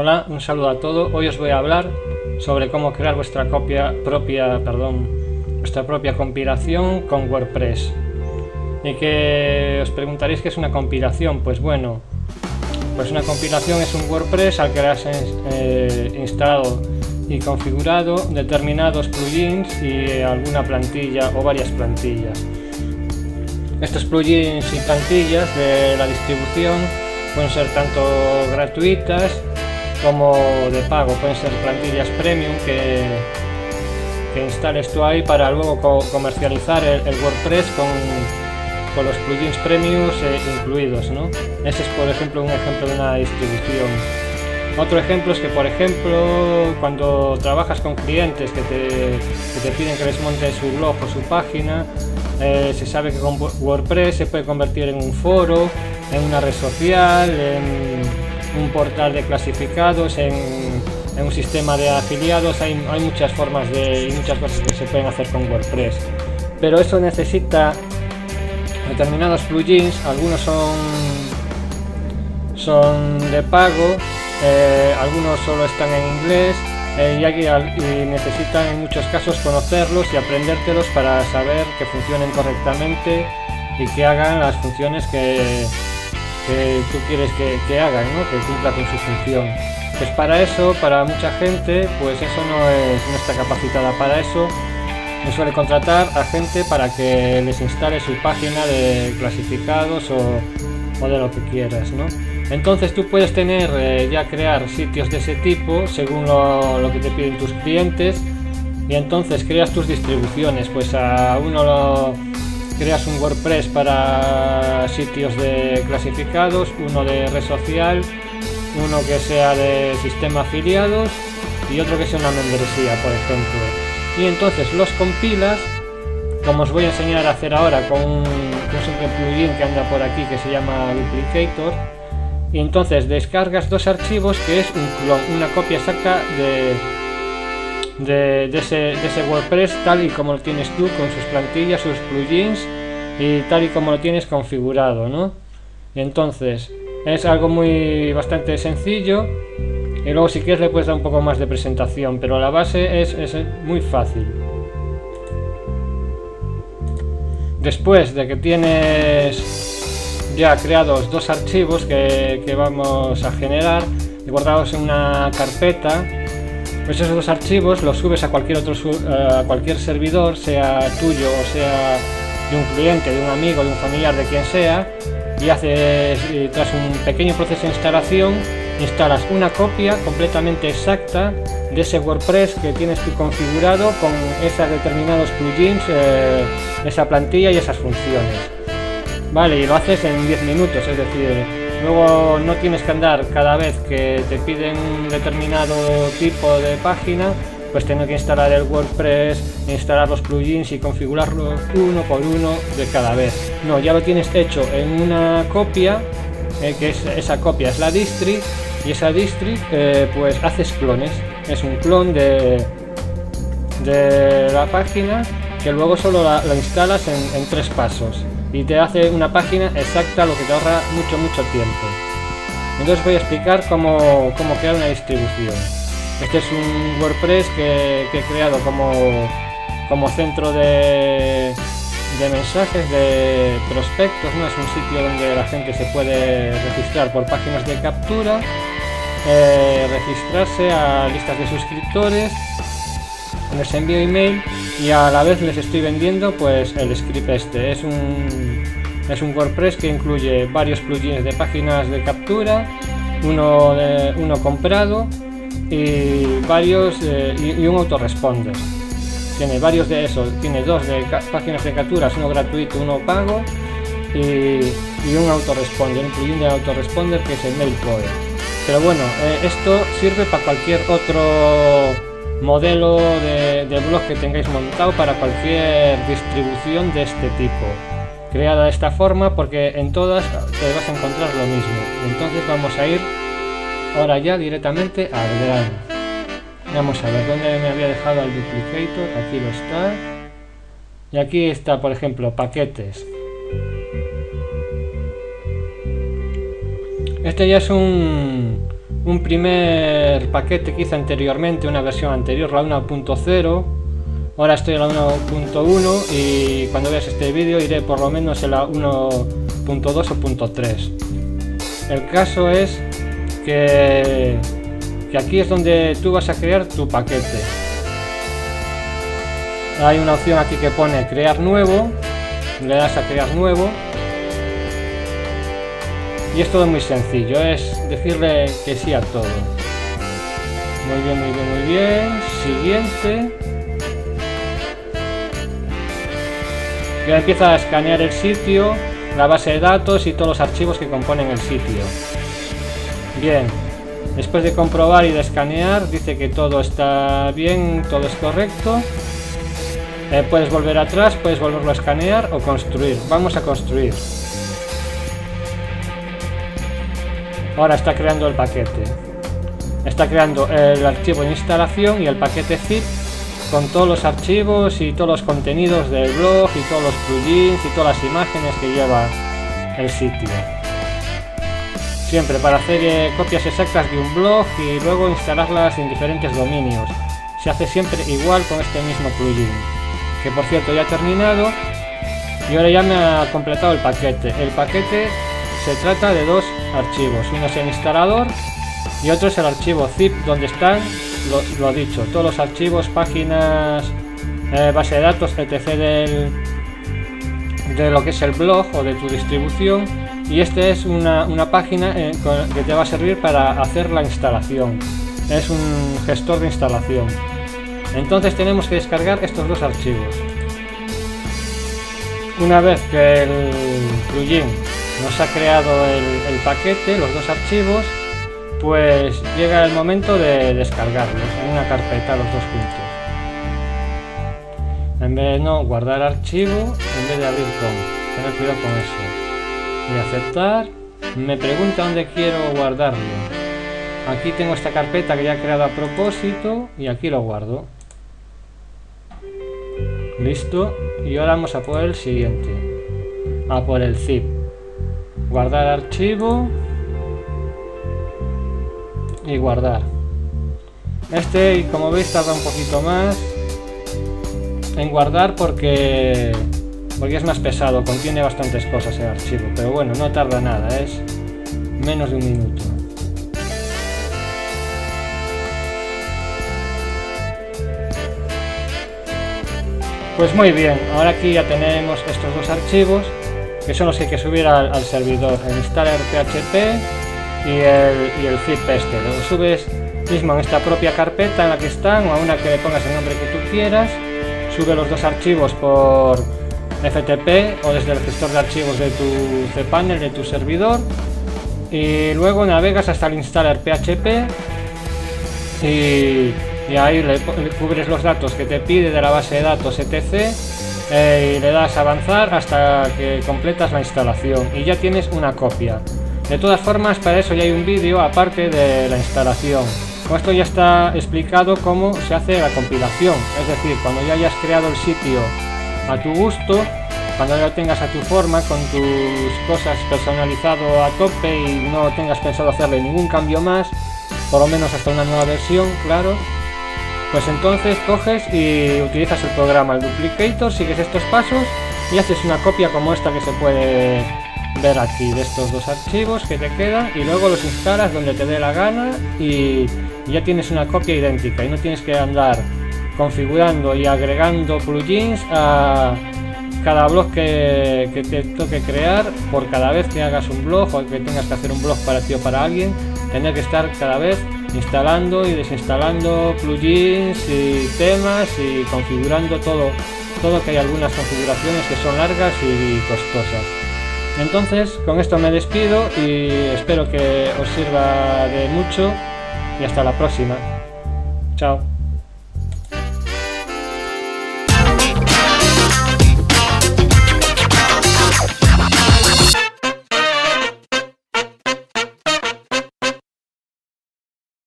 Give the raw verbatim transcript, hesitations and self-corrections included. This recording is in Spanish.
Hola, un saludo a todos. Hoy os voy a hablar sobre cómo crear vuestra copia propia, perdón, vuestra propia compilación con WordPress. Y que os preguntaréis qué es una compilación. Pues bueno, pues una compilación es un WordPress al que has eh, instalado y configurado determinados plugins y alguna plantilla o varias plantillas. Estos plugins y plantillas de la distribución pueden ser tanto gratuitas como de pago, pueden ser plantillas premium que, que instales tú ahí para luego co comercializar el, el WordPress con, con los plugins premium eh, incluidos, ¿no? Ese es, por ejemplo, un ejemplo de una distribución. Otro ejemplo es que, por ejemplo, cuando trabajas con clientes que te, que te piden que les montes su blog o su página, eh, se sabe que con WordPress se puede convertir en un foro, en una red social, en un portal de clasificados, en, en un sistema de afiliados. Hay, hay muchas formas de, y muchas cosas que se pueden hacer con WordPress, pero eso necesita determinados plugins. Algunos son, son de pago, eh, algunos solo están en inglés, eh, y, hay, y necesitan en muchos casos conocerlos y aprendértelos para saber que funcionen correctamente y que hagan las funciones que que tú quieres que, que hagan, ¿no? Que cumpla con su función. Pues para eso, para mucha gente, pues eso no, es, no está capacitada para eso. Me suele contratar a gente para que les instale su página de clasificados o, o de lo que quieras, ¿no? Entonces tú puedes tener, eh, ya crear sitios de ese tipo según lo, lo que te piden tus clientes, y entonces creas tus distribuciones. Pues a uno lo... creas un WordPress para sitios de clasificados, uno de red social, uno que sea de sistema afiliados y otro que sea una membresía, por ejemplo. Y entonces los compilas, como os voy a enseñar a hacer ahora con un, con un simple plugin que anda por aquí que se llama Duplicator. Y entonces descargas dos archivos que es un clon, una copia exacta de... De, de, ese, de ese WordPress tal y como lo tienes tú, con sus plantillas, sus plugins y tal y como lo tienes configurado, ¿no? Y entonces es algo muy bastante sencillo, y luego si quieres le puedes dar un poco más de presentación, pero la base es, es muy fácil. Después de que tienes ya creados dos archivos que, que vamos a generar y guardados en una carpeta, pues esos dos archivos los subes a cualquier otro a cualquier servidor, sea tuyo o sea de un cliente, de un amigo, de un familiar, de quien sea, y haces, y tras un pequeño proceso de instalación, instalas una copia completamente exacta de ese WordPress que tienes tú configurado con esos determinados plugins, eh, esa plantilla y esas funciones. Vale, y lo haces en diez minutos, es decir, luego no tienes que andar cada vez que te piden un determinado tipo de página, pues tener que instalar el WordPress, instalar los plugins y configurarlos uno por uno de cada vez. No, ya lo tienes hecho en una copia, eh, que es, esa copia es la distri, y esa distri eh, pues haces clones. Es un clon de, de la página que luego solo la, la instalas en, en tres pasos. Y te hace una página exacta, lo que te ahorra mucho mucho tiempo. Entonces voy a explicar cómo, cómo crear una distribución. Este es un WordPress que, que he creado como, como centro de, de mensajes, de prospectos, ¿no? Es un sitio donde la gente se puede registrar por páginas de captura, eh, registrarse a listas de suscriptores, les envío email y a la vez les estoy vendiendo pues el script. Este es un es un WordPress que incluye varios plugins de páginas de captura, uno de, uno comprado y varios eh, y, y un autoresponder. Tiene varios de esos, tiene dos de páginas de capturas, uno gratuito, uno pago, y, y un autoresponder, un plugin de autoresponder que es el Mailcore. Pero bueno, eh, esto sirve para cualquier otro modelo de, de blog que tengáis montado, para cualquier distribución de este tipo creada de esta forma, porque en todas te vas a encontrar lo mismo. Entonces vamos a ir ahora ya directamente al grano. Vamos a ver dónde me había dejado el Duplicator. Aquí lo está, y aquí está, por ejemplo, paquetes. Este ya es un un primer paquete que hice anteriormente, una versión anterior, la uno punto cero. Ahora estoy en la uno punto uno y cuando veas este vídeo iré por lo menos en la uno punto dos o punto tres. El caso es que, que aquí es donde tú vas a crear tu paquete. Hay una opción aquí que pone crear nuevo, le das a crear nuevo. Y es todo muy sencillo, es decirle que sí a todo. Muy bien, muy bien, muy bien. Siguiente. Ya empieza a escanear el sitio, la base de datos y todos los archivos que componen el sitio. Bien, después de comprobar y de escanear, dice que todo está bien, todo es correcto. Eh, puedes volver atrás, puedes volverlo a escanear o construir. Vamos a construir. Ahora está creando el paquete. Está creando el archivo de instalación y el paquete zip con todos los archivos y todos los contenidos del blog y todos los plugins y todas las imágenes que lleva el sitio. Siempre para hacer eh, copias exactas de un blog y luego instalarlas en diferentes dominios. Se hace siempre igual con este mismo plugin. Que por cierto ya ha terminado y ahora ya me ha completado el paquete. El paquete se trata de dos archivos, uno es el instalador y otro es el archivo zip donde están, lo, lo dicho, todos los archivos, páginas, eh, base de datos, etcétera del, de lo que es el blog o de tu distribución, y este es una, una página eh, con, que te va a servir para hacer la instalación, es un gestor de instalación. Entonces tenemos que descargar estos dos archivos. Una vez que el plugin nos ha creado el, el paquete, los dos archivos, pues llega el momento de descargarlos en una carpeta los dos juntos. En vez de no guardar archivo, en vez de abrir con, tener cuidado con eso. Y aceptar, me pregunta dónde quiero guardarlo. Aquí tengo esta carpeta que ya he creado a propósito y aquí lo guardo. Listo, y ahora vamos a por el siguiente, a por el zip. Guardar archivo y guardar. Este, como veis, tarda un poquito más en guardar porque porque es más pesado, contiene bastantes cosas el archivo, pero bueno, no tarda nada, es menos de un minuto. Pues muy bien, ahora aquí ya tenemos estos dos archivos que son los que hay que subir al, al servidor, el installer P H P y el, y el zip este. Lo subes mismo en esta propia carpeta en la que están o a una que le pongas el nombre que tú quieras. Sube los dos archivos por F T P o desde el gestor de archivos de tu cPanel, de tu servidor, y luego navegas hasta el installer P H P y, y ahí le, le cubres los datos que te pide de la base de datos, etcétera. Eh, y le das a avanzar hasta que completas la instalación y ya tienes una copia. De todas formas, para eso ya hay un vídeo aparte de la instalación. Con esto ya está explicado cómo se hace la compilación, es decir, cuando ya hayas creado el sitio a tu gusto, cuando ya lo tengas a tu forma, con tus cosas personalizado a tope y no tengas pensado hacerle ningún cambio más, por lo menos hasta una nueva versión, claro. Pues entonces coges y utilizas el programa, el Duplicator, sigues estos pasos y haces una copia como esta que se puede ver aquí, de estos dos archivos que te quedan, y luego los instalas donde te dé la gana y ya tienes una copia idéntica y no tienes que andar configurando y agregando plugins a cada blog que, que te toque crear. Por cada vez que hagas un blog o que tengas que hacer un blog para ti o para alguien, tener que estar cada vez instalando y desinstalando plugins y temas y configurando todo, todo que hay algunas configuraciones que son largas y costosas. Entonces, con esto me despido y espero que os sirva de mucho y hasta la próxima. Chao.